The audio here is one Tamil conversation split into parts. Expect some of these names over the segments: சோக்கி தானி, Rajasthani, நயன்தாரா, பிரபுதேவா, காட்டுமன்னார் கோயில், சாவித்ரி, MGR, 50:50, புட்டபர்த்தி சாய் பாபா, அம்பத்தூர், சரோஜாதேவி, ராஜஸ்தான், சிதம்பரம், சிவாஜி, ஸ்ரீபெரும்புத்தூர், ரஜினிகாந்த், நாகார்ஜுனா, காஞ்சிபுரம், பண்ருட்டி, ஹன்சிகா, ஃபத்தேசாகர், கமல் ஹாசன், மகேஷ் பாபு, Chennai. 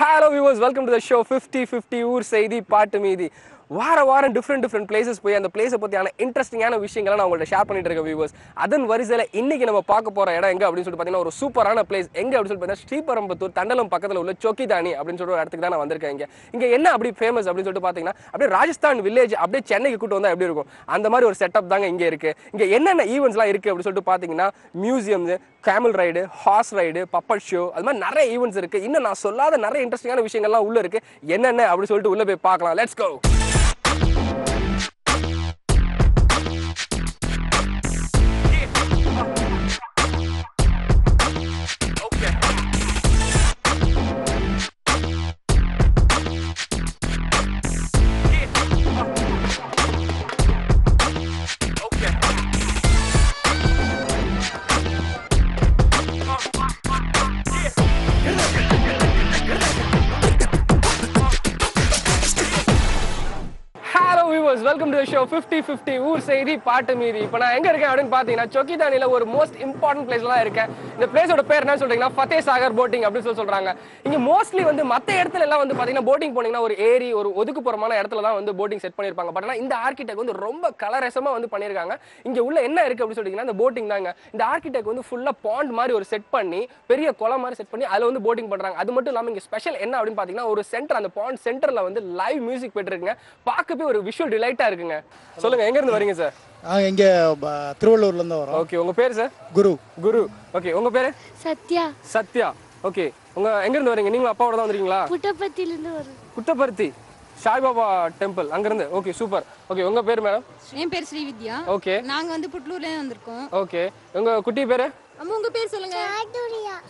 Hello viewers, welcome to the show 50 ஊர் செய்தி பாட்டு மீதி. வாரம் டிஃப்ரெண்ட் பிளேசஸ் போய் அந்த பிளேஸை பற்றியான இன்ட்ரெஸ்டிங்கான விஷயங்களை நான் உங்கள்கிட்ட ஷேர் பண்ணிட்டு இருக்கேன் வியூவர்ஸ். அதன் வரிசையில் இன்றைக்கி நம்ம பார்க்க போகிற இடம் எங்கே அப்படின்னு சொல்லிட்டு பார்த்தீங்கன்னா, ஒரு சூப்பரான பிளேஸ் எங்கே அப்படின்னு சொல்லிட்டு பார்த்தீங்கன்னா, ஸ்ரீபெரும்புத்தூர் தண்டலம் பக்கத்தில் உள்ள சோக்கி தானி அப்படின்னு சொல்லிட்டு ஒரு இடத்துக்கு தான் நான் வந்திருக்கேன். இங்கே என்ன அப்படி ஃபேமஸ் அப்படின்னு சொல்லிட்டு பார்த்தீங்கன்னா, அப்படியே ராஜஸ்தான் வில்லேஜ் அப்படியே சென்னைக்கு கூட்டு வந்தால் எப்படி இருக்கும், அந்த மாதிரி ஒரு செட்டப் தாங்க இங்கே இருக்குது. இங்கே என்னென்ன ஈவெண்ட்ஸ்லாம் இருக்குது அப்படின்னு சொல்லிட்டு பார்த்தீங்கன்னா, museums, camel ride, horse ride, puppet show, அது மாதிரி நிறைய ஈவெண்ட்ஸ் இருக்குது. இன்னும் நான் சொல்லாத நிறைய இன்ட்ரெஸ்டிங்கான விஷயங்கள்லாம் உள்ளே இருக்குது. என்னென்ன அப்படின்னு சொல்லிட்டு உள்ளே போய் பார்க்கலாம். Let's go. Welcome to the show 50 ஊர் செய்தி பாட்டு மீறி. இப்போ நான் எங்கே இருக்கேன் அப்படின்னு பார்த்தீங்கன்னா, சோக்கி தானியில் ஒரு மோஸ்ட் இம்பார்ட்டன்ட் பிளேஸ்லாம் இருக்கேன். இந்த பிளேஸோட பேர் என்ன சொல்கிறீங்கன்னா, ஃபத்தேசாகர் போட்டிங் அப்படின்னு சொல்கிறாங்க. இங்கே மோஸ்ட்லி வந்து மற்ற இடத்துல எல்லாம் வந்து பார்த்தீங்கன்னா, போட்டிங் போனீங்கன்னா ஒரு ஏரி, ஒரு ஒதுக்குப்புறமான இடத்துல தான் வந்து போட்டிங் செட் பண்ணியிருப்பாங்க. பட் ஆனால் இந்த ஆர்கிடெக்ட் வந்து ரொம்ப கலரசமாக வந்து பண்ணியிருக்காங்க. இங்கே உள்ள என்ன இருக்குது அப்படின்னு சொல்லிங்கன்னா, இந்த போட்டிங் தாங்க. இந்த ஆர்கிடெக்ட் வந்து ஃபுல்லாக பாண்ட் மாதிரி ஒரு செட் பண்ணி, பெரிய குளம் மாதிரி செட் பண்ணி அதில் வந்து போட்டிங் பண்ணுறாங்க. அது மட்டும் இல்லாமல் இங்கே ஸ்பெஷல் என்ன அப்படின்னு பார்த்தீங்கன்னா, ஒரு சென்டர், அந்த பாண்ட் சென்டரில் வந்து லைவ் மியூசிக் போட்டுருக்குங்க. பார்க்கவே ஒரு விஷுவல் டிலைட் இருக்குங்க. சொல்லுங்க, எங்க இருந்து வரீங்க சார்? இங்க திருவள்ளூர்ல இருந்து வரோம். ஓகே, உங்க பேர் சார்? குரு. ஓகே, உங்க பேரு? சத்யா. ஓகே, உங்க எங்க இருந்து வரீங்க? நீங்க அப்பாவோட தான் வந்திருக்கீங்களா? புட்டபர்த்தில இருந்து வரோம். புட்டபர்த்தி சாய் பாபா டெம்பிள் அங்க இருந்து. Okay, super. ஓகே, உங்க பேர் மேடம்? என் பேர் ஸ்ரீவித்யா. ஓகே, நாங்க வந்து புட்டலூர்ல இருந்து வந்திருக்கோம். ஓகே, உங்க குட்டி பேரு? அம்மா, உங்க பேர் சொல்லுங்க.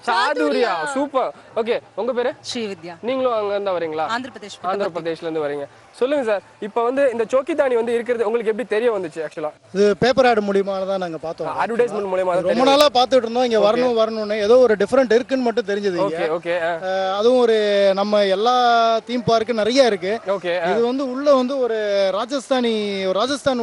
சாதுரியா. சூப்பர். ஓகே, உங்க பேரு? ஸ்ரீவித்யா. நீங்களும் அங்க இருந்து வரீங்களா? ஆந்திர பிரதேஷ்ல இருந்து வரீங்க. சொல்லுங்க சார், இப்போ வந்து இந்த சோக்கி தானி வந்து இருக்குது உங்களுக்கு எப்படி தெரிய வந்துச்சு? ஆக்சுவலா இது பேப்பர் ஆட் மூலமா தான் நாங்க பார்த்தோம். அட்வர்டைஸ்மென்ட் மூலமா தான் ரொம்ப நாளா பார்த்துட்டு இருந்தோம். இங்க வரணும்னு ஏதோ ஒரு டிஃபரண்ட் இருக்குன்னு மட்டும் தெரிஞ்சது. Okay okay. அதுவும் ஒரு நம்ம எல்லா தீம் பார்க்கு நிறைய இருக்கு. ஓகே, இது வந்து உள்ள வந்து ஒரு ராஜஸ்தான்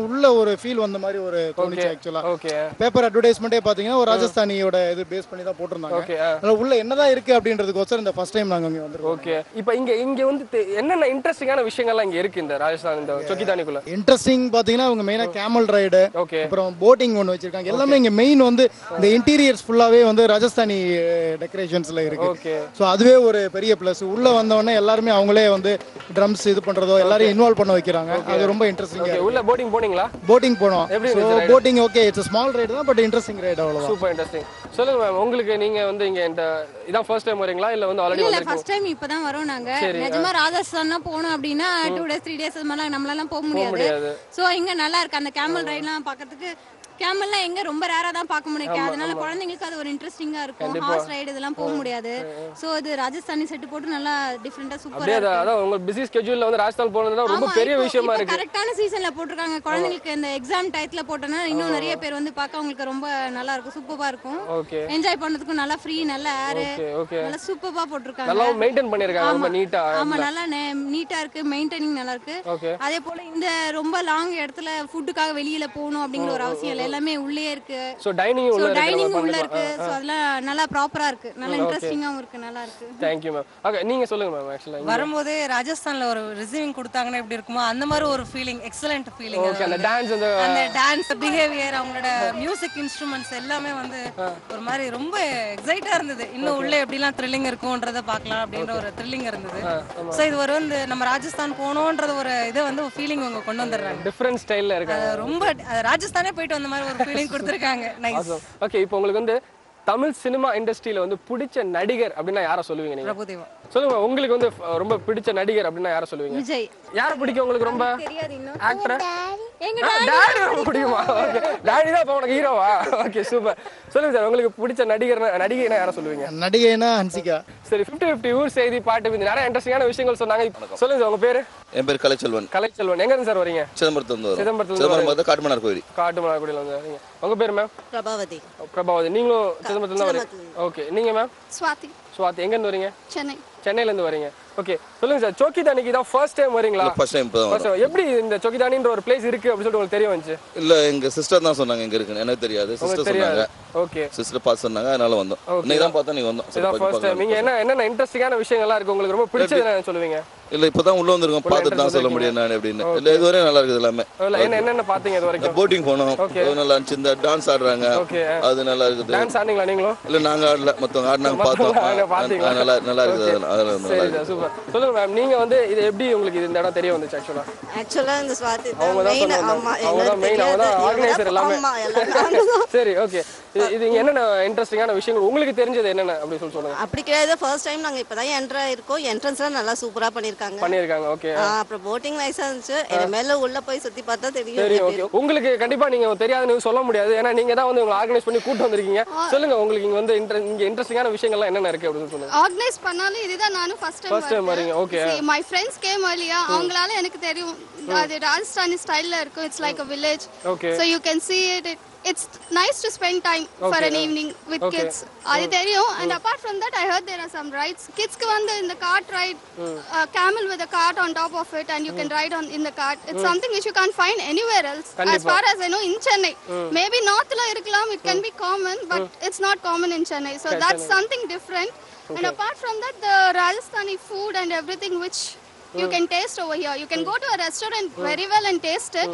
உள்ள ஒரு ஃபீல் வந்த மாதிரி ஒரு தோணுச்சு ஆக்சுவலா. ஓகே, பேப்பர் அட்வர்டைஸ்மென்ட்டே பாத்தீங்கன்னா ஒரு ராஜஸ்தானியோட இது பேஸ் பண்ணி தான் போட்டுருந்தாங்க. ஓகே, அது உள்ள என்னதான் இருக்கு அப்படின்றதுக்கோசரம் இந்த ஃபர்ஸ்ட் டைம் நாங்க இங்க வந்திருக்கோம். ஓகே, இப்போ இங்க வந்து என்னென்ன இன்ட்ரஸ்டிங்கான விஷயங்கள் இங்க இருக்கு இந்த ராஜஸ்தான் இந்த சோக்கி தானிக்குள்ள? இன்ட்ரஸ்டிங் பாத்தீங்கன்னா அவங்க மெயினா கேமல் ரைடு, அப்புறம் போட்டிங் ஒன்னு வச்சிருக்காங்க. எல்லாமே இங்க மெயின் வந்து இந்த இன்டீரியர்ஸ் ஃபுல்லாவே வந்து ராஜஸ்தானி டெக்கரேஷன்ஸ்ல இருக்கு. ஓகே, சோ அதுவே ஒரு பெரிய பிளஸ். உள்ள வந்தவனே எல்லாரும் அவங்களே வந்து ட்ரம்ஸ் இது பண்றதோ எல்லாரும் இன்வால்வ் பண்ண வைக்கறாங்க. அது ரொம்ப இன்ட்ரஸ்டிங்கா இருக்கு. உள்ள போட்டிங் போனீங்களா? போட்டிங் போனோம். So boating okay, it's a small ride தான், பட் இன்ட்ரஸ்டிங் ride அவ்வளவுதான். Super interesting. சொல்லுங்க மேம், உங்களுக்கு நீங்க வந்து இங்க இந்த இதான் ஃபர்ஸ்ட் டைம் வரீங்களா இல்ல வந்து ஆல்ரெடி வந்திருக்கீங்க? இல்ல, ஃபர்ஸ்ட் டைம் இப்பதான் வரோம் நாங்க. நிஜமா ராஜஸ்தான்னா போணும் அப்படினா 2 days 3 days மேல நம்மளால போக முடியாது. சோ இங்க நல்லா இருக்கு அந்த கேமல் ரைட்லாம் பார்க்கிறதுக்கு. கேமல்லாம் எங்க ரொம்ப ரேரா தான் பார்க்க முடியும். அதனால குழந்தைங்களுக்கு அது ஒரு இன்ட்ரஸ்டிங்கா இருக்கும். ஹார்ஸ் ரைடு இதெல்லாம் போக முடியாது. சோ இது ராஜஸ்தானி செட் போட்டு நல்லா டிஃபரண்டா சூப்பரா இருக்கு. அதான் உங்க பிஸி ஸ்கெட்யூல்ல வந்து ராஜஸ்தான் போறதுனா ரொம்ப பெரிய விஷயமா இருக்கு. கரெக்ட்டான சீசன்ல போட்டுருக்காங்க. குழந்தைகளுக்கு இந்த எக்ஸாம் டைத்துல போட்டனா இன்னும் நிறைய பேர் வந்து பார்க்க உங்களுக்கு ரொம்ப நல்லா இருக்கும். சூப்பரா இருக்கும். என்ஜாய் பண்றதுக்கு நல்லா ஃப்ரீ, நல்லா ஏர், நல்லா சூப்பரா போட்டுருக்காங்க. நல்லா மெயின்டெய்ன் பண்ணிருக்காங்க. ரொம்ப நீட்டா. ஆமா, நல்லா நீட்டா இருக்கு. மெயின்டெய்னிங் நல்லா இருக்கு. அதே போல இந்த ரொம்ப லாங் இடத்துல ஃபுட்டுக்காக வெளியில போகணும் அப்படிங்கற ஒரு அவசியம் இல்ல. எல்லாமே உள்ளே இருக்கு. சோ டைனிங் உள்ள இருக்கு. சோ அதெல்லாம் நல்லா ப்ராப்பரா இருக்கு. நல்லா இன்ட்ரஸ்டிங்காவும் இருக்கு. நல்லா இருக்கு. Thank you ma'am. ஓகே, நீங்க சொல்லுங்க மேம். एक्चुअली வரும்போது ராஜஸ்தான்ல ஒரு ரிசீவிங் கொடுத்தாங்கனா எப்படி இருக்குமா அந்த மாதிரி ஒரு ஃபீலிங், எக்ஸலென்ட் ஃபீலிங். ஓகே, அந்த டான்ஸ் பிஹேவியர், அவங்களோட மியூசிக் இன்ஸ்ட்ருமென்ட்ஸ் எல்லாமே வந்து ஒரு மாதிரி ரொம்ப எக்ஸைட்டா இருந்தது. இன்னும் உள்ளே எப்படிலாம் த்ரில்லிங் இருக்கும்ன்றத பார்க்கலாம் அப்படிங்கற ஒரு த்ரில்லிங் இருந்தது. சோ இது ஒரு வந்து நம்ம ராஜஸ்தான் போறோம்ன்றது ஒரு இது வந்து ஒரு ஃபீலிங் அவங்க கொண்டு வந்தறாங்க. டிஃபரண்ட் ஸ்டைல்ல இருக்காங்க. ரொம்ப ராஜஸ்தானே போயிட்டு வந்த ஒரு ஃபீலிங் கொடுத்திருக்காங்க. நைஸ். ஓகே, இப்போ உங்களுக்கு வந்து தமிழ் சினிமா இண்டஸ்ட்ரியில வந்து பிடிச்ச நடிகர் அப்படினா யாரை சொல்லுவீங்க நீங்க? பிரபுதேவா. சொல்லுங்க, உங்களுக்கு வந்து ரொம்ப பிடிச்ச நடிகர் அப்படினா யாரை சொல்லுவீங்க? விஜய். யாரை பிடிக்கும் உங்களுக்கு ரொம்ப? தெரியாது இன்னும். ஆக்டர் எங்க டாடி ரொம்ப பிடிக்குமா? ஓகே, டாடி தான் உங்களுக்கு ஹீரோவா? Okay, super. சொல்லுங்க சார், உங்களுக்கு பிடிச்ச நடிகைனா யாரை சொல்லுவீங்க? நடிகைனா ஹன்சிகா. சரி, 50 ஊர் செய்தி பாட்டு வந்து நிறைய இன்ட்ரஸ்டிங்கான விஷயங்கள் சொன்னாங்க. சொல்லுங்க சார், உங்க பேரு? என் பேர் கலைச்செல்வன். கலைச்செல்வன். எங்க இருந்து சார் வரீங்க? சிதம்பரத்துல. காட்டுமன்னார் கோயில். காட்டுமன்னார் கோயில இருந்து வரீங்க. உங்க பேரு மேம்? பிரபாவதி. பிரபாவதி. நீங்களும் சிதம்பரத்துல இருந்து வரீங்க. ஓகே, நீங்க மேம்? சுவாதி. எங்க இருந்து வரீங்க? சென்னையில இருந்து வரீங்க. ஓகே சொல்லுங்க சார், சோக்கி தானிக்கு தான் ஃபர்ஸ்ட் டைம் வரீங்களா? ஃபர்ஸ்ட் டைம் தான். எப்படி இந்த சோக்கி தானின்ற ஒரு பிளேஸ் இருக்கு அப்படி சொல்லிட்டு உங்களுக்கு தெரிய வந்துச்சு? இல்ல எங்க சிஸ்டர் தான் சொன்னாங்க இங்க இருக்குன்னு, எனக்கு தெரியாது. சிஸ்டர் சொன்னாங்க. ஓகே சிஸ்டர் பாஸ் சொன்னாங்க, அதனால வந்தோம். இன்னைக்கு தான் பார்த்தா நீங்க வந்தோம். இதான் ஃபர்ஸ்ட் டைம். நீங்க என்ன என்ன இன்ட்ரஸ்டிங்கான விஷயங்களா இருக்கு உங்களுக்கு ரொம்ப பிடிச்சதுன்னு நான் சொல்லுவீங்க? இல்ல இப்பதான் உள்ள வந்திருக்கோம், பார்த்துட்டு தான் சொல்ல முடியும் நான் எப்படின்னு. இல்ல இதுவரை நல்லா இருக்குது எல்லாமே. என்ன என்ன பாத்தீங்க இது வரைக்கும்? போட்டிங் போனோம், நல்லா இருந்துச்சு. இந்த டான்ஸ் ஆடுறாங்க, அது நல்லா இருக்குது. டான்ஸ் ஆடுனீங்களா நீங்களோ? இல்ல நாங்க ஆடல, மொத்தம் ஆடுனாங்க பார்த்தோம். நல்லா நல்லா இருக்குது அதெல்லாம். சூப்பர். சொல்லுங்க மேம், நீங்க வந்து இது எப்படி உங்களுக்கு இந்த இடம் தெரிய வந்துச்சு? ஆக்சுவலா இந்த ஸ்வாதி தான் மெயின். ஆமா அவங்க மெயின், அவங்க ஆர்கனைசர் எல்லாமே. சரி ஓகே, இது என்னென்ன இன்ட்ரஸ்டிங்கான விஷயங்கள் உங்களுக்கு தெரிஞ்சது என்னென்ன அப்படி சொல்லி சொல்லுங்க. அப்படி கேக்குது ஃபர்ஸ்ட் டைம் நாங்க இப்பதான் என்ட்ரா இருக்கோம். என்ட்ரன்ஸ்லாம் நல்லா சூப்பரா பண்ணிருக்காங்க. பண்ணிருக்காங்க ஓகே. அப்புறம் போட்டிங் லைசா இருந்துச்சு. மேல உள்ள போய் சுத்தி பார்த்தா தெரியும். உங்களுக்கு கண்டிப்பா நீங்க தெரியாதுன்னு சொல்ல முடியாது, ஏன்னா நீங்க தான் வந்து உங்களை ஆர்கனைஸ் பண்ணி கூட்டி வந்திருக்கீங்க. சொல்லுங்க உங்களுக்கு இங்க வந்து இங்க இன்ட்ரஸ்டிங்கான விஷயங்கள்லாம் என்னென்ன இருக்கு அப்படி சொல்லுங்க. ஆர்கனைஸ் பண்ணாலும் இதுதான் நானும் first time my friends came earlier. அவங்களால எனக்கு தெரியும் அது ராஜஸ்தானி ஸ்டைல்ல இருக்கு. It's like a village. Okay. So you can see it. It's nice to spend time for an evening with kids. அது தெரியும். And apart from that I heard there are some rides. Kids ku vanda in the cart ride, camel with a cart on top of it and you can ride on in the cart. It's something which you can't find anywhere else. As far as I know in Chennai. Maybe north la irukkalam, it can be common but it's not common in Chennai. So that's something different. Okay. And apart from that, the Rajasthani food and everything which you can taste over here. You can go to a restaurant very well and taste it.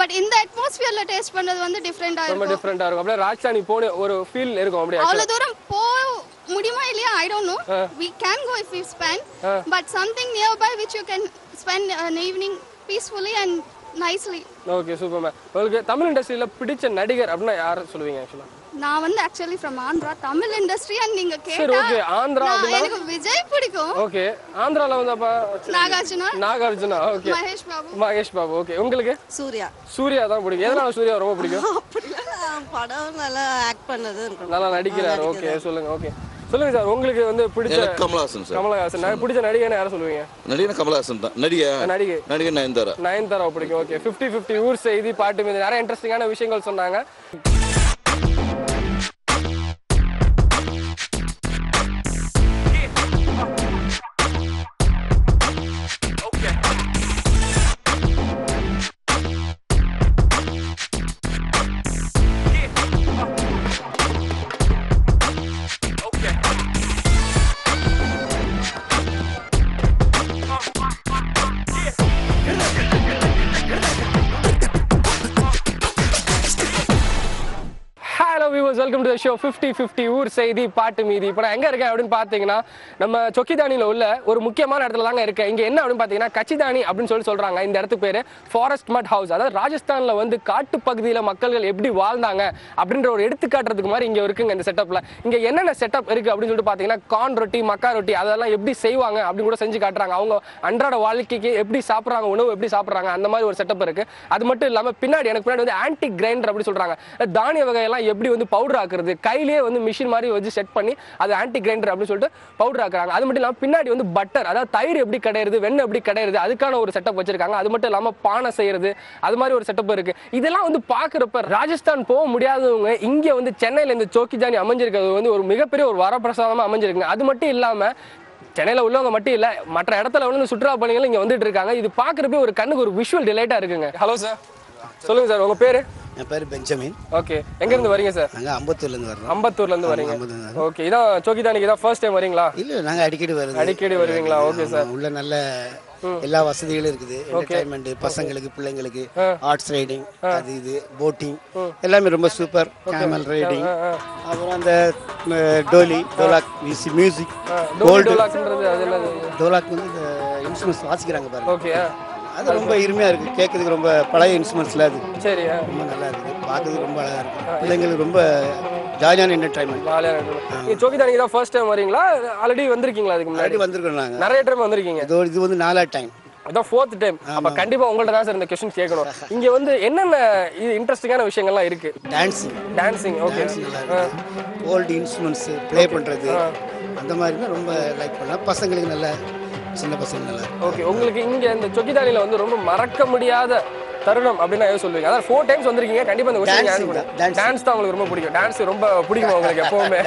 But in the atmosphere la taste பண்ணது வந்து different ஆ இருக்கும். ரொம்ப different ஆ இருக்கும். அப்படியே ராஜஸ்தானி போன ஒரு feel இருக்கும் அப்படியே. அவ்வளவு தூரம் போ முடியுமா இல்லையா I don't know. We can go if we spend but something nearby which you can spend an evening peacefully and nicely. Okay, super man. உங்களுக்கு தமிழ் இண்டஸ்ட்ரியில பிடிச்ச நடிகர் அப்படினா யாரை சொல்வீங்க actually? நான் வந்து actually from Andhra. Tamil industry and நீங்க கேட்டா சரி ஓகே Andhra அப்படினா எனக்கு விஜய் பிடிக்கும். ஓகே Andhraல வந்து அப்ப நாகார்ஜுனா. ஓகே மகேஷ் பாபு. ஓகே உங்களுக்கு சூர்யா தான் பிடிக்கும். எதனால சூர்யா ரொம்ப பிடிக்கும்? படம் நல்லா ஆக்ட் பண்ணது, நல்லா நடிக்கிறார். ஓகே சொல்லுங்க. ஓகே சொல்லுங்க சார், உங்களுக்கு வந்து பிடிச்ச கமல்ஹாசன். நான் பிடிச்ச நடிகை யாரை சொல்லுவீங்க? நடிகை கமல்ஹாசன் தான். நடிகை நயன்தாரா பிடிக்கும். ஓகே 50-50 ஊர் செய்தி பாட்டு மீது நிறைய இன்ட்ரெஸ்டிங்கான விஷயங்கள் சொன்னாங்க. Welcome to the show 50-50 ஊர் செய்தி பாட்டு மீதி. இப்போ நான் எங்க இருக்கேன் அப்படின்னு பாத்தீங்கன்னா நம்ம சொக்கி தானியில உள்ள ஒரு முக்கியமான இடத்துல தாங்க இருக்கேன். இங்க என்ன அப்படின்னு பாத்தீங்கன்னா கச்சி தானி அப்படின்னு சொல்லி சொல்றாங்க. இந்த இடத்துக்கு பேரு ஃபாரஸ்ட் மட் ஹவுஸ். அதாவது ராஜஸ்தான்ல வந்து காட்டு பகுதியில மக்கள்கள் எப்படி வாழ்ந்தாங்க அப்படின்ற ஒரு எடுத்துக்காட்டுறதுக்கு மாதிரி இங்க இருக்குங்க இந்த செட்டப்ல. இங்க என்னென்ன செட்டப் இருக்கு அப்படின்னு சொல்லிட்டு பாத்தீங்கன்னா கான் ரொட்டி, மக்கா ரொட்டி அதெல்லாம் எப்படி செய்வாங்க அப்படின்னு கூட செஞ்சு காட்டுறாங்க. அவங்க அன்றாட வாழ்க்கைக்கு எப்படி சாப்பிட்றாங்க, உணவு எப்படி சாப்பிட்றாங்க, அந்த மாதிரி ஒரு செட்டப் இருக்கு. அது மட்டும் இல்லாம பின்னாடி எனக்கு பின்னாடி வந்து ஆன்டி கிரைண்டர் அப்படின்னு சொல்றாங்க. தானிய வகையெல்லாம் எப்படி வந்து பவுடர் ஆக்குறது, கையிலேயே வந்து மிஷின் மாதிரி வச்சு செட் பண்ணி அது ஆன்டி கிரைண்டர் அப்படின்னு சொல்லிட்டு பவுடர் ஆக்குறாங்க. அது மட்டும் இல்லாமல் பின்னாடி வந்து பட்டர், அதாவது தயிர் எப்படி கடையிறது, வெண்ணெய் எப்படி கடையிறது, அதுக்கான ஒரு செட்டப் வச்சிருக்காங்க. அது மட்டும் இல்லாமல் பானை செய்யறது, அது மாதிரி ஒரு செட்டப் இருக்கு. இதெல்லாம் வந்து பார்க்குறப்ப ராஜஸ்தான் போக முடியாதவங்க இங்கே வந்து சென்னையில் இந்த சோக்கி தானி அமைஞ்சிருக்கிறது வந்து ஒரு மிகப்பெரிய ஒரு வரப்பிரசாதமாக அமைஞ்சிருக்குங்க. அது மட்டும் இல்லாமல் சென்னையில் உள்ளவங்க மட்டும் இல்லை, மற்ற இடத்துல உள்ள சுற்றுலா பயணிகள் இங்கே வந்துட்டு இருக்காங்க. இது பார்க்குறப்ப ஒரு கண்ணுக்கு ஒரு விஷுவல் டிலைட்டாக இருக்குங்க. ஹலோ சார், சொல்லுங்க சார், உங்க பேரு? என் பேர் பெஞ்சமின். ஓகே, எங்க இருந்து வரீங்க சார்? நாங்க அம்பத்தூர்ல இருந்து வரீங்க. ஓகே, இதான் சோக்கி தானிக்கு தான் ஃபர்ஸ்ட் டைம் வரீங்களா? இல்ல, நாங்க அடிக்கடி வருவீங்களா? Okay sir. உள்ள நல்ல எல்லா வசதிகளும் இருக்குது. என்டர்டெயின்மென்ட் பசங்களுக்கு, பிள்ளைங்களுக்கு ஆர்ட்ஸ் ரைடிங், அது இது போட்டிங் எல்லாமே ரொம்ப சூப்பர். கேமல் ரைடிங், அப்புறம் அந்த டோலி டோலாக் மியூசிக், கோல்டு டோலாக்ன்றது, அதெல்லாம் டோலாக் வந்து இந்த இன்ஸ்ட்ரூமெண்ட்ஸ் வாசிக்கிறாங்க பாருங்க. ஓகே, அது ரொம்ப இனிமையா இருக்கு கேட்கறதுக்கு. ரொம்ப பழைய இன்ஸ்ட்ரூமெண்ட்ஸ்ல அது. சரி, ரொம்ப நல்லா இருக்கு பார்க்கறதுக்கு, ரொம்ப அழகா இருக்கு. பிள்ளைங்களுக்கு ரொம்ப ஜாலியான என்டர்டெயின்மென்ட். நீங்க சோக்கி தானிக்கு தான் ஃபர்ஸ்ட் டைம் வரீங்களா? ஆல்ரெடி வந்திருக்கீங்களா? அதுக்கு முன்னாடி வந்திருக்கோம் நாங்க. நிறைய டைம் வந்திருக்கீங்க. இது வந்து 4வது டைம், அதான் 4th டைம். அப்ப கண்டிப்பா உங்கள்ட்ட தான் சார் இந்த क्वेश्चन கேட்கணும். இங்க வந்து என்னென்ன இன்ட்ரஸ்டிங்கான விஷயங்கள்லாம் இருக்கு? Dancing. Okay, old instruments play பண்றது, அந்த மாதிரி தான் ரொம்ப லைக் பண்ணலாம் பசங்களுக்கு. நல்ல சின்ன பசங்க நல்லா. ஓகே, உங்களுக்கு இங்க இந்த சோக்கி தானில வந்து ரொம்ப மறக்க முடியாத தருணம் அப்படினா ஏதோ சொல்லுவீங்க? அதான் 4 டைம்ஸ் வந்திருக்கீங்க, கண்டிப்பா அந்த விஷயம் ஞாபகம் இருக்கு. டான்ஸ் தான் உங்களுக்கு ரொம்ப பிடிக்கும். டான்ஸ் ரொம்ப பிடிக்கும் உங்களுக்கு எப்பவுமே.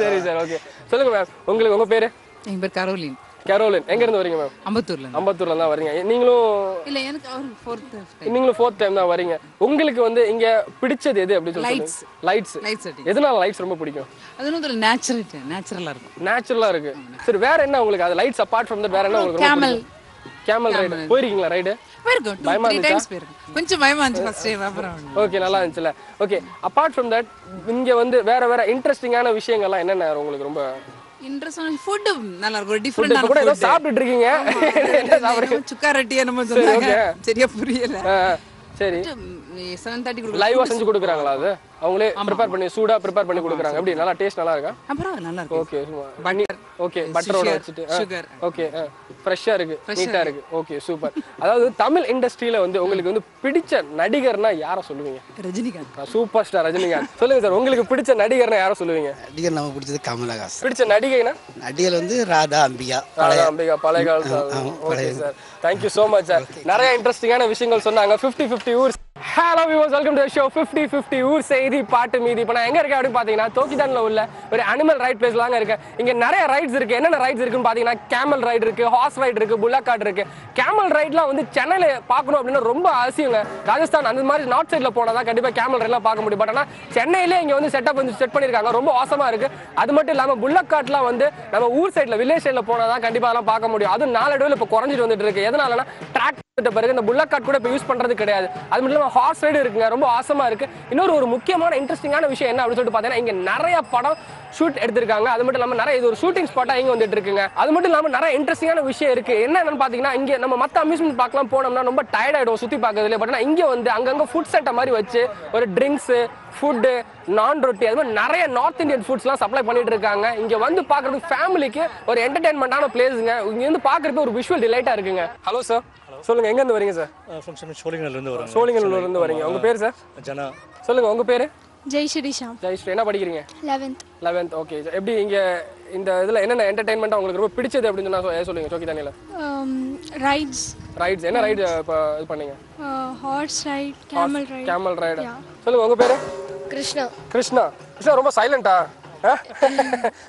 சரி சார், ஓகே சொல்லுங்க மேம், உங்களுக்கு உங்க பேரு? என் பேர் கரோலின். கேரோலின். எங்க இருந்து வரீங்க மேம்? அம்பத்தூர்ல தான் வரீங்க. நீங்களும் ஃபோர்த் டைம் தான் வரீங்க. உங்களுக்கு வந்து இங்க பிடிச்சது எது அப்படின்னு சொல்லுங்க. லைட்ஸ். எதனால லைட்ஸ் ரொம்ப பிடிக்கும்? அது வந்து ஒரு நேச்சுரலா இருக்கு. நேச்சுரலா இருக்கு. சரி, வேற என்ன உங்களுக்கு அது லைட்ஸ் அபார்ட் फ्रॉम தட் வேற என்ன உங்களுக்கு? கேமல் கேமல் ரைடு போயிருக்கீங்களா? ரைடு போயிருக்கோம். 2-3 டைம்ஸ் போயிருக்கோம். கொஞ்சம் பயமா இருந்துச்சு ஃபர்ஸ்ட் டைம். அப்புறம் ஓகே, நல்லா இருந்துச்சுல. ஓகே, அபார்ட் फ्रॉम தட் இங்க வந்து வேற இன்ட்ரஸ்டிங்கான விஷயங்கள்லாம் என்னென்ன உங்களுக்கு ரொம்ப இன்ட்ரஸ்டிங்? ஃபுட் நல்லா இருக்கு. டிஃபரண்டான கூட ஏதோ சாப்பிட்டு இருக்கீங்க. என்ன சாப்பிடுறீங்க? சுக்கா ரொட்டி என்னமோ சொன்னாங்க. சரியா புரியல. சரி, 7:30 குடுக்குறாங்க. லைவா செஞ்சு குடுக்குறாங்களா? அது அவங்களே பிரிப்பேர் பண்ணி சூடா பிரிப்பேர் பண்ணி குடுக்குறாங்க. அப்படியே நல்லா டேஸ்ட் நல்லா இருக்கா? அப்புறம் நல்லா இருக்கு. Okay, butter. ஓகே, பட்டரோட வச்சிட்டு சுகர். ஓகே, ஃப்ரெஷ்ஷா இருக்கு, நீட்டா இருக்கு. Okay, super. அதாவது தமிழ் இண்டஸ்ட்ரியில வந்து உங்களுக்கு வந்து பிடிச்ச நடிகர்னா யாரை சொல்லுவீங்க? ரஜினிகாந்த், super star ரஜினிகாந்த். சொல்லுங்க சார், உங்களுக்கு பிடிச்ச நடிகர்னா யாரை சொல்லுவீங்க? நடிகர் நமக்கு பிடிச்சது கமல் ஹாசன். பிடிச்ச நடிகைனா? நடிகர் வந்து ராதா அம்பிகா. ராதா அம்பிகா பழைய காலத்துல. Okay sir, thank you so much sir. நிறைய இன்ட்ரஸ்டிங்கான விஷயங்கள் சொன்னாங்க. 50-50 ஊர்ஸ். Hello viewers, welcome to the show 50-50 ஊர் செய்தி பாட்டு மீதி. இப்போ நான் எங்கே இருக்கேன் அப்படின்னு பார்த்தீங்கன்னா, சோக்கிதானில் உள்ள ஒரு அனிமல் ரைட் பிளேஸ்லாங்க இருக்கேன். இங்கே நிறைய ரைட்ஸ் இருக்குது. என்னென்ன ரைட்ஸ் இருக்குன்னு பார்த்தீங்கன்னா, கேமல் ரைடு இருக்குது, ஹார்ஸ் ரைடு இருக்குது, புல்லக் காட் இருக்குது. கேமல் ரைட்லாம் வந்து சென்னையில் பார்க்கணும் அப்படின்னா ரொம்ப அவசியங்க. ராஜஸ்தான் அந்த மாதிரி நார்த் சைடில் போனால் தான் கண்டிப்பாக கேமல் ரைட்லாம் பார்க்க முடியும். பட் ஆனால் சென்னையிலே இங்கே வந்து செட்டப் வந்து செட் பண்ணியிருக்காங்க. ரொம்ப ஆசமாக இருக்குது. அது மட்டும் இல்லாமல் புல்லக் காட்லாம் வந்து நம்ம ஊர் சைடில் வில்லேஜ் சைடில் போனால் தான் கண்டிப்பாக அதெல்லாம் பார்க்க முடியும். அதுவும் நாளடைவில் இப்போ குறைஞ்சிட்டு வந்துட்டு இருக்குது. எதனாலன்னா ட்ராக் பிறகு இந்த புல்லக் காட் கூட இப்போ யூஸ் பண்ணுறது கிடையாது. அது மட்டும் இல்லாமல் ஹார்ஸ் ரைடு இருக்குங்க. ரொம்ப ஆசமாக இருக்குது. இன்னொரு ஒரு முக்கியமான இன்ட்ரெஸ்டிங்கான விஷயம் என்ன அப்படின்னு சொல்லிட்டு பார்த்தீங்கன்னா, இங்கே நிறைய படம் ஷூட் எடுத்திருக்காங்க. அது மட்டும் இல்லாமல் நிறைய இது ஒரு ஷூட்டிங் ஸ்பாட்டாக இங்கே வந்துட்டு இருக்குங்க. அது மட்டும் இல்லாமல் நிறைய இன்ட்ரெஸ்டிங்கான விஷயம் இருக்குது. என்னென்னு பார்த்தீங்கன்னா, இங்கே நம்ம மற்ற அம்யூஸ்மெண்ட் பார்க்கலாம் போனோம்னா ரொம்ப டயர்டாகிடும் சுற்றி பார்க்கறதுல. பட் ஆனால் இங்கே வந்து அங்கங்கே ஃபுட் சென்டர் மாதிரி வச்சு ஒரு ட்ரிங்க்ஸு, ஃபுட்டு, நான் ரொட்டி, அது மாதிரி நிறைய நார்த் இந்தியன் ஃபுட்ஸ்லாம் சப்ளை பண்ணிட்டு இருக்காங்க. இங்கே வந்து பார்க்குறதுக்கு ஃபேமிலிக்கு ஒரு என்டர்டைன்மெண்ட்டான பிளேஸுங்க. இங்கேருந்து பார்க்குறப்ப ஒரு விஷுவல் டிலைட்டாக இருக்குங்க. ஹலோ சார், சொல்லுங்க, எங்கேருந்து வரீங்க சார்? சோலிங்கன்லேருந்து வரேன். சோலிங்கன்லேருந்து வரீங்க. உங்கள் பேர் சார்? ஜனா. சொல்லுங்க, உங்கள் பேர்? ஜெய்ஸ்ரீ. ஜெய்ஸ்ரீ, என்ன படிக்கிறீங்க? 11th. ஓகே, எப்படி இங்கே இந்த இதில் என்னென்ன என்டர்டைன்மெண்ட்டாக உங்களுக்கு ரொம்ப பிடிச்சது அப்படின்னு சொன்னால் சொல்லுங்கள். சோக்கி தானியில் ரைட்ஸ் என்ன ரைடு இப்போ இது பண்ணீங்க? Horse ride, camel ride. சொல்லுங்க, உங்கள் பேர்? கிருஷ்ணா. கிருஷ்ணா சார், ரொம்ப சைலண்டா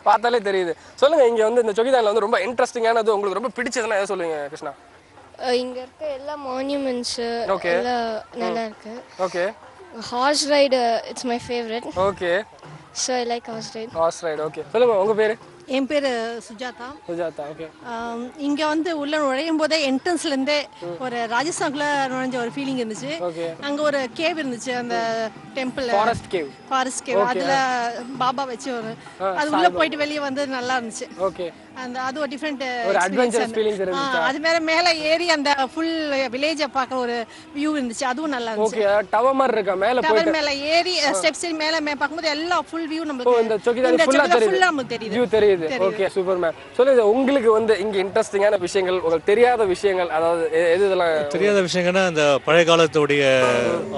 பார்த்தாலே தெரியுது. சொல்லுங்க, இங்கே வந்து இந்த சோக்கி தானியில் வந்து ரொம்ப இன்ட்ரெஸ்டிங்கானது உங்களுக்கு ரொம்ப பிடிச்சதுன்னா எதை சொல்லுங்க கிருஷ்ணா? இங்க இருக்க எல்லா மானுமெண்ட்ஸ் எல்லாம் நல்லா இருக்கு. Okay, horse ride it's my favourite. Okay, so I like horse ride. Horse ride. Okay, சொல்லுங்க, உங்க பேரு? என் பேர் சுஜாதா. சுஜாதா. ஓகே, இங்கே வந்து உள்ளே நுழையும் போதே என்ட்ரன்ஸ்லேருந்தே ஒரு ராஜஸ்தான்குள்ள நுழைஞ்ச ஒரு ஃபீலிங் இருந்துச்சு. அங்கே ஒரு கேவ் இருந்துச்சு, அந்த டெம்பிள், ஃபாரஸ்ட் கேவ். அதில் பாபா வச்சு ஒரு அது உள்ளே போயிட்டு வெளியே வந்து நல்லா இருந்துச்சு. ஓகே, அந்த அது ஒரு டிஃப்ரெண்ட் ஒரு அட்வென்ச்சரஸ் ஃபீலிங் இருந்துச்சு. அது மேலே ஏறி அந்த ஃபுல் வில்லேஜை பார்க்குற ஒரு வியூ இருந்துச்சு. அதுவும் நல்லா இருந்துச்சு. ஓகே, டவர் மாதிரி இருக்கா? மேலே போய் டவர் மேலே ஏறி ஸ்டெப்ஸ் மேலே பார்க்கும்போது எல்லா ஃபுல் வியூ நமக்கு இந்த சோக்கிதானி ஃபுல்லா தெரியுது. வியூ தெரியுது. Okay, super ma'am. சொல்லுங்க, உங்களுக்கு வந்து இங்க இன்ட்ரஸ்டிங்கான விஷயங்கள், உங்களுக்கு தெரியாத விஷயங்கள், அதாவது எது இதெல்லாம் தெரியாத விஷயங்கள்னா அந்த பழைய காலத்தோடைய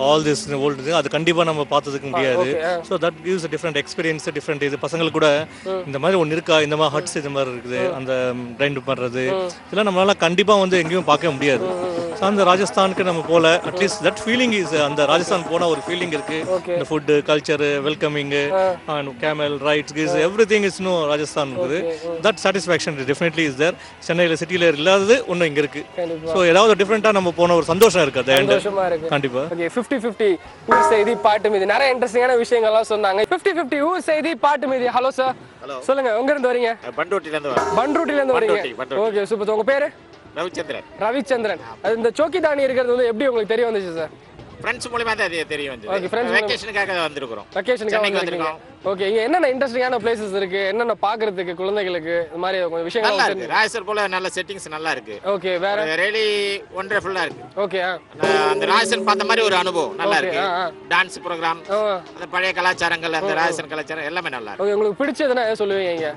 ஆல் திஸ் ஓல்ட் இது அது கண்டிப்பா நம்ம பார்த்ததுக்கு முடியாது. So that gives a different experience, different இது பசங்களுக்கு கூட இந்த மாதிரி ஒன்னு இருக்கா, இந்த மாதிரி ஹட்ஸ் இந்த மாதிரி இருக்குது, அந்த கிரைண்ட் பண்றது இதெல்லாம் நம்மளால கண்டிப்பா வந்து எங்கேயும் பார்க்க முடியாது. சோ அந்த ராஜஸ்தானுக்கு நம்ம போல அட்லீஸ்ட் தட் ஃபீலிங் இஸ் அந்த ராஜஸ்தான் போனா ஒரு ஃபீலிங் இருக்கு. இந்த food, culture, welcoming and camel rides gives everything is no ராஜஸ்தான். That satisfaction definitely is there. சென்னையில சிட்டில இல்லாதது ஒண்ணு இங்க இருக்கு. சோ ஏதாவது டிஃபரண்டா நம்ம போன ஒரு சந்தோஷம் இருக்கு. அது சந்தோஷமா இருக்கு கண்டிப்பா. ஓகே, 50-50 ஊர் செய்தி பாட்டு மீதி நிறைய இன்ட்ரஸ்டிங்கான விஷயங்கள்லாம் சொன்னாங்க. 50-50 ஊர் செய்தி பாட்டு மீதி. ஹலோ சார், சொல்லுங்க, எங்க இருந்து வரீங்க? பண்ருட்டில இருந்து வரேன். பண்ருட்டில இருந்து வரீங்க. Okay, super. உங்க பேரு? ரவிச்சந்திரன். ரவிச்சந்திரன். இந்த சோக்கி தானி இருக்குது வந்து எப்படி உங்களுக்கு தெரிய வந்துச்சு சார்? ஃப்ரெண்ட்ஸ் மூலமா தான் தெரிய வந்துச்சு. ஓகே, ஃப்ரெண்ட்ஸ் வெகேஷனுக்காக வந்திருக்கோம். வெகேஷனுக்காக வந்திருக்கோம். ஓகே, இங்க என்னென்ன இன்ட்ரஸ்டிங்கான பிளேसेस இருக்கு, என்னென்ன பார்க்கிறதுக்கு குழந்தைகளுக்கு இந்த மாதிரி கொஞ்சம் விஷயங்கள் நல்லா இருக்கு. ராஜஸ்தான் போல நல்ல செட்டிங்ஸ் நல்லா இருக்கு. ஓகே, வேற really wonderful-ஆ இருக்கு. ஓகே, அந்த ராஜஸ்தான் பார்த்த மாதிரி ஒரு அனுபவம் நல்லா இருக்கு. டான்ஸ் புரோகிராம், அந்த பழைய கலாச்சாரங்கள், அந்த ராஜஸ்தான் கலாச்சாரம் எல்லாமே நல்லா இருக்கு. ஓகே, உங்களுக்கு பிடிச்சதுன்னா என்ன சொல்லுவீங்க? இங்க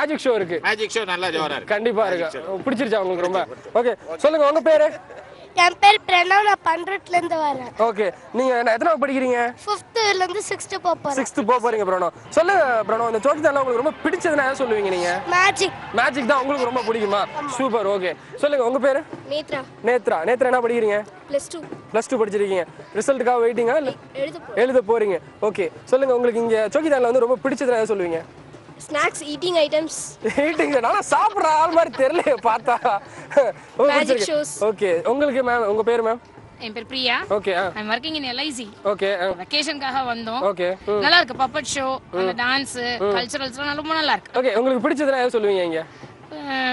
மேஜிக் ஷோ இருக்கு. மேஜிக் ஷோ நல்லா ஜோரா இருக்கு. கண்டிப்பா இருக்கு. பிடிச்சிருச்சா உங்களுக்கு ரொம்ப? ஓகே, சொல்லுங்க, உங்க பேரு? என் பேர் பிரணவ். நான் பண்ருட்டில இருந்து வரேன். ஓகே, நீங்க எத்தனாவது படிக்கிறீங்க? 5thல இருந்து 6th போறேன். 6th போறீங்க பிரணவ். சொல்லுங்க பிரணவ், இந்த சோக்கி தானில உங்களுக்கு ரொம்ப பிடிச்சதுனா என்ன சொல்லுவீங்க நீங்க? மேஜிக் தான் உங்களுக்கு ரொம்ப பிடிக்குமா? சூப்பர். ஓகே, சொல்லுங்க, உங்க பேரு? நேத்ரா. நேத்ரா, என்ன படிக்கிறீங்க? +2 படிச்சிருக்கீங்க. ரிசல்ட்டுக்காக வெயிட்டிங்கா? எழுத போறீங்க. ஓகே, சொல்லுங்க, உங்களுக்கு இங்க சோக்கி தானில வந்து ரொம்ப பிடிச்சதுனா என்ன சொல்லுவீங்க? ஸ்நாக்ஸ் ஈட்டிங் ஐட்டம்ஸ் ஈட்டிங் நானா சாப்பிடுற ஆள் மாதிரி தெரியல பார்த்தா. Magic shows. ஓகே உங்களுக்கு மேம் உங்க பேர் மேம்? என் பேர் Priya. Okay I am working in LIC. Okay வெகேஷன்காக வந்தோம். ஓகே நல்லா இருக்கு பப்பட் ஷோ அந்த டான்ஸ் கல்ச்சரல்ஸ்லாம் நல்லா இருக்கு. ஓகே உங்களுக்கு பிடிச்சதுனா ஏதாவது சொல்லுவீங்க இங்க?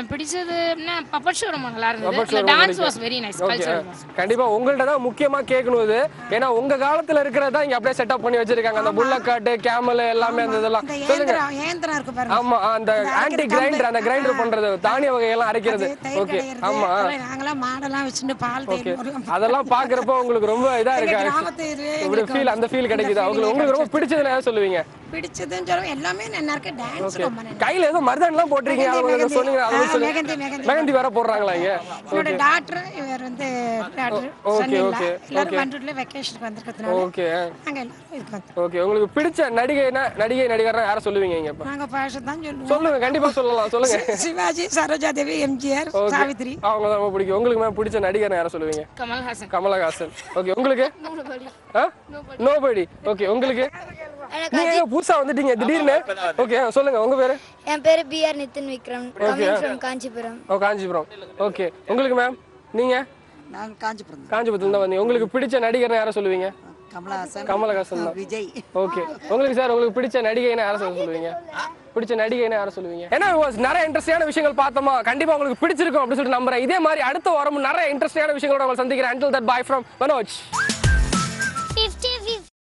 பிடிச்சதுன்னா பப்பட் ஷோ ரொம்ப நல்லா இருந்துச்சு. Dance was very nice cultural. கண்டிப்பா உங்கள்ட்ட தான் முக்கியமா கேக்குறது. ஏன்னா உங்க காலத்துல இருக்குறத இங்க அப்படியே செட்டப் பண்ணி வச்சிருக்காங்க. அந்த புல்லட் காட் கேமல் எல்லாமே அந்த இதெல்லாம் சொல்லுங்க. ஏந்திரா இருக்கு பாருங்க. ஆமா அந்த ஆன்டி கிரைண்டர் அந்த கிரைண்டர் பண்றது தானிய வகையெல்லாம் அரைக்கிறது. ஓகே ஆமா நாங்கலாம் மாடலாம் வச்சிட்டு பால் தேய்ப்போம். அதெல்லாம் பாக்குறப்போ உங்களுக்கு ரொம்ப இதா இருக்கு. உங்களுக்கு ஃபீல் அந்த ஃபீல் கிடைக்குது. உங்களுக்கு ரொம்ப பிடிச்சதுன்னா என்ன சொல்லுவீங்க? பிடிச்சதுன்னு சொல்றேன் எல்லாமே நல்லா இருக்கு. டான்ஸ் ரொம்ப நல்லா. கையில ஏதோ மர்தானலாம் போட்றீங்க. அவங்க சொல்லுங்க அது சொல்லுங்க. மெகந்தி வர போடுறாங்களா இங்க? என்னோட டாட்டர் இவர் வந்து டாட்டர் சன் இல்ல எல்லாரும் பண்றதுல வெகேஷனுக்கு வந்திருக்கிறதுனால. ஓகே அங்க எல்லாரும். ஓகே உங்களுக்கு பிடிச்ச நடிகைனா நடிகை நடிகர்னா யாரை சொல்லுவீங்க இங்க? நாங்க பாஷா தான் சொல்லுவோம். சொல்லுங்க கண்டிப்பா சொல்லலாம் சொல்லுங்க. சிவாஜி, சரோஜாதேவி, MGR, சாவித்ரி அவங்க தான் பிடிக்கும். உங்களுக்கு மேம் பிடிச்ச நடிகர்னா யாரை சொல்லுவீங்க? கமல் ஹாசன். கமல் ஹாசன். ஓகே உங்களுக்கு? நோபடி. நோபடி. ஓகே உங்களுக்கு? நீங்க புதுசா வந்துட்டீங்க திடீர்னு. ஓகே சொல்லுங்க உங்க பேரு? என் பேரு PR Nithin Vikram. Coming from காஞ்சிபுரம். Oh காஞ்சிபுரம். Okay உங்களுக்கு மேம்? நீங்க? நான் காஞ்சிபுரம். காஞ்சிபுரத்துல வந்தீங்க. உங்களுக்கு பிடிச்ச நடிகர் யாரை சொல்லுவீங்க? கமலஹாசன். கமலஹாசன். விஜய். ஓகே உங்களுக்கு சார் உங்களுக்கு பிடிச்ச நடிகைனா யாரை சொல்லுவீங்க? பிடிச்ச நடிகைனா யாரை சொல்லுவீங்க? ஏன்னா நிறைய இன்ட்ரெஸ்டிங்கான விஷயங்கள் பார்த்தோமா. கண்டிப்பா உங்களுக்கு பிடிச்சிருக்கும் அப்படின்னு சொல்லிட்டு நம்புறேன். இதே மாதிரி அடுத்த வாரமும் நிறைய இன்ட்ரெஸ்டிங்கான விஷயங்களோட உங்களை சந்திக்கிறேன். Until that bye from Manoj.